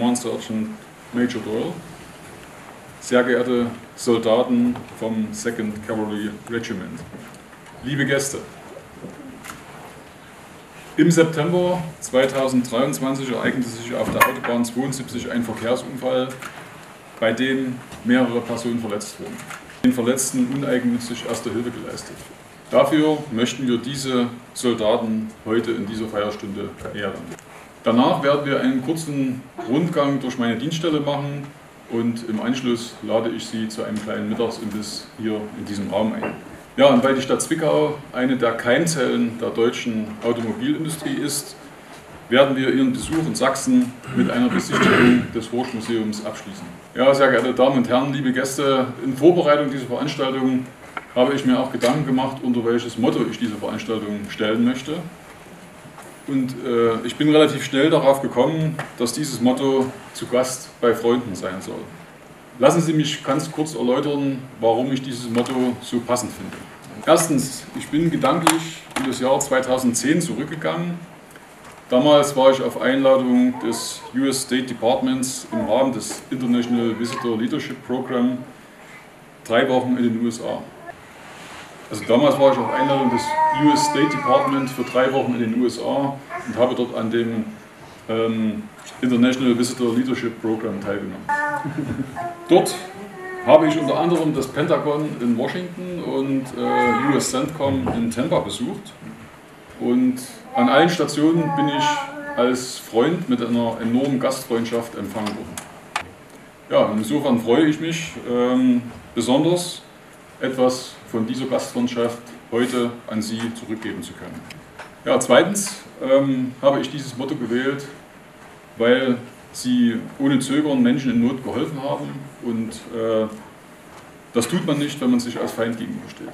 Command Sergeant Major Doyle, sehr geehrte Soldaten vom 2nd Cavalry Regiment, liebe Gäste, im September 2023 ereignete sich auf der Autobahn 72 ein Verkehrsunfall, bei dem mehrere Personen verletzt wurden. Den Verletzten uneigennützig erste Hilfe geleistet. Dafür möchten wir diese Soldaten heute in dieser Feierstunde ehren. Danach werden wir einen kurzen Rundgang durch meine Dienststelle machen und im Anschluss lade ich Sie zu einem kleinen Mittagsimbiss hier in diesem Raum ein. Ja, und weil die Stadt Zwickau eine der Keimzellen der deutschen Automobilindustrie ist, werden wir Ihren Besuch in Sachsen mit einer Besichtigung des Horst-Museums abschließen. Ja, sehr geehrte Damen und Herren, liebe Gäste, in Vorbereitung dieser Veranstaltung habe ich mir auch Gedanken gemacht, unter welches Motto ich diese Veranstaltung stellen möchte. Und ich bin relativ schnell darauf gekommen, dass dieses Motto zu Gast bei Freunden sein soll. Lassen Sie mich ganz kurz erläutern, warum ich dieses Motto so passend finde. Erstens, ich bin gedanklich in das Jahr 2010 zurückgegangen. Damals war ich auf Einladung des US State Departments im Rahmen des International Visitor Leadership Program 3 Wochen in den USA. Also damals war ich auf Einladung des US State Department für 3 Wochen in den USA und habe dort an dem International Visitor Leadership Program teilgenommen. Dort habe ich unter anderem das Pentagon in Washington und US Centcom in Tampa besucht. Und an allen Stationen bin ich als Freund mit einer enormen Gastfreundschaft empfangen worden. Ja, insofern freue ich mich besonders, etwas von dieser Gastfreundschaft heute an Sie zurückgeben zu können. Ja, zweitens habe ich dieses Motto gewählt, weil Sie ohne Zögern Menschen in Not geholfen haben und das tut man nicht, wenn man sich als Feind gegenübersteht.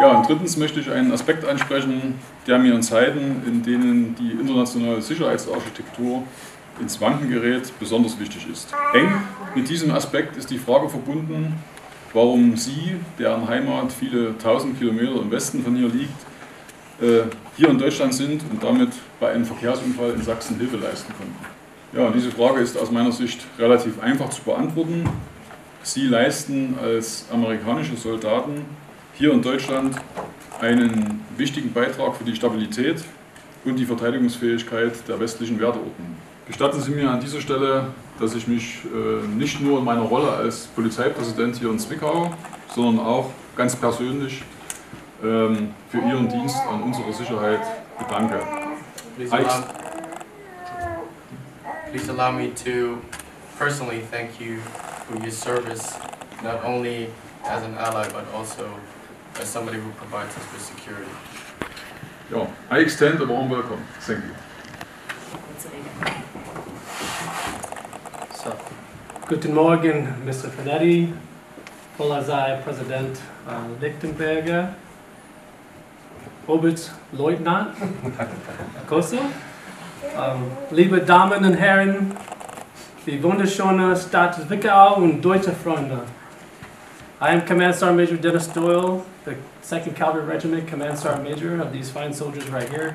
Ja, und drittens möchte ich einen Aspekt ansprechen, der mir in Zeiten, in denen die internationale Sicherheitsarchitektur ins Wanken gerät, besonders wichtig ist. Eng mit diesem Aspekt ist die Frage verbunden, warum Sie, deren Heimat viele tausend Kilometer im Westen von hier liegt, hier in Deutschland sind und damit bei einem Verkehrsunfall in Sachsen Hilfe leisten konnten. Ja, diese Frage ist aus meiner Sicht relativ einfach zu beantworten. Sie leisten als amerikanische Soldaten hier in Deutschland einen wichtigen Beitrag für die Stabilität und die Verteidigungsfähigkeit der westlichen Werteordnung. Gestatten Sie mir an dieser Stelle, dass ich mich nicht nur in meiner Rolle als Polizeipräsident hier in Zwickau, sondern auch ganz persönlich für Ihren Dienst an unserer Sicherheit bedanke. Please allow me to personally thank you for your service, not only as an ally, but also as somebody who provides us with security. Yeah, I extend a warm welcome. Thank you. So, guten Morgen, Mr. Fennetti, Polizei Präsident Lichtenberger, Oberstleutnant Koso, liebe Damen und Herren, die wunderschöne Stadt Zwickau und deutsche Freunde. I am Command Sergeant Major Dennis Doyle, the 2nd Cavalry Regiment Command Sergeant Major of these fine soldiers right here.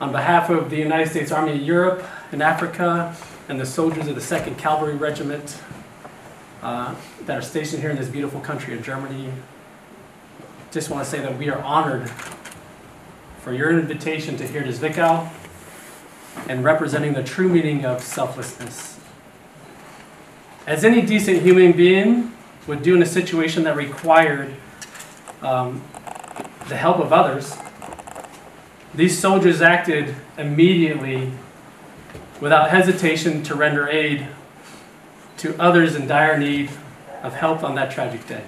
On behalf of the United States Army of Europe and Africa and the soldiers of the 2nd Cavalry Regiment that are stationed here in this beautiful country of Germany, just want to say that we are honored for your invitation to here to Zwickau and representing the true meaning of selflessness. As any decent human being would do in a situation that required the help of others, these soldiers acted immediately without hesitation to render aid to others in dire need of help on that tragic day.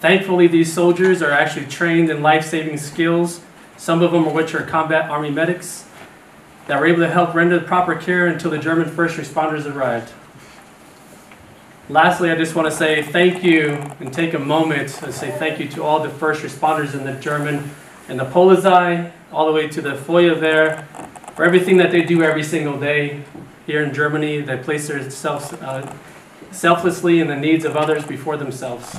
Thankfully, these soldiers are actually trained in life-saving skills, some of them of which are combat army medics, that were able to help render proper care until the German first responders arrived. Lastly, I just want to say thank you and take a moment to say thank you to all the first responders in the German and the Polizei, all the way to the Feuerwehr, for everything that they do every single day here in Germany. They place themselves selflessly in the needs of others before themselves.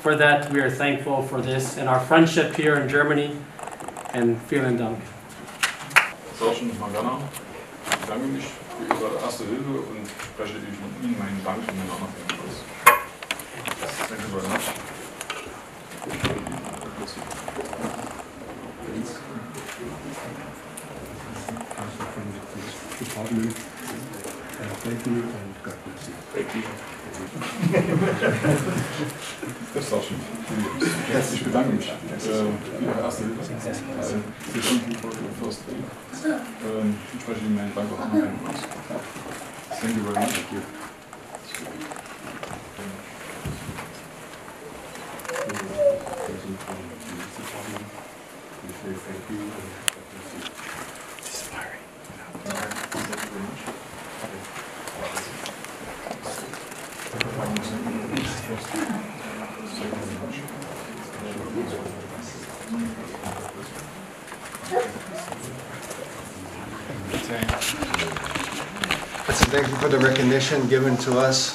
For that, we are thankful for this and our friendship here in Germany. And vielen Dank. bedanke mich für Ihre erste Hilfe und spreche Ihnen meinen Dank und meine Anerkennung aus. Danke sehr. Thank you and God bless you. Thank you. Das war schön. Ich bedanke mich für Ihre erste Hilfe. Wir sind gut vor dem First Aid. Ich spreche Ihnen meinen Dank auch an. Thank you very much. Thank you. Thank you. Thank you for the recognition given to us.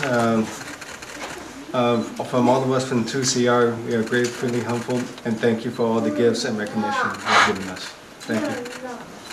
From all of us from 2CR, we are gratefully humbled, and thank you for all the gifts and recognition you've given us. Thank you.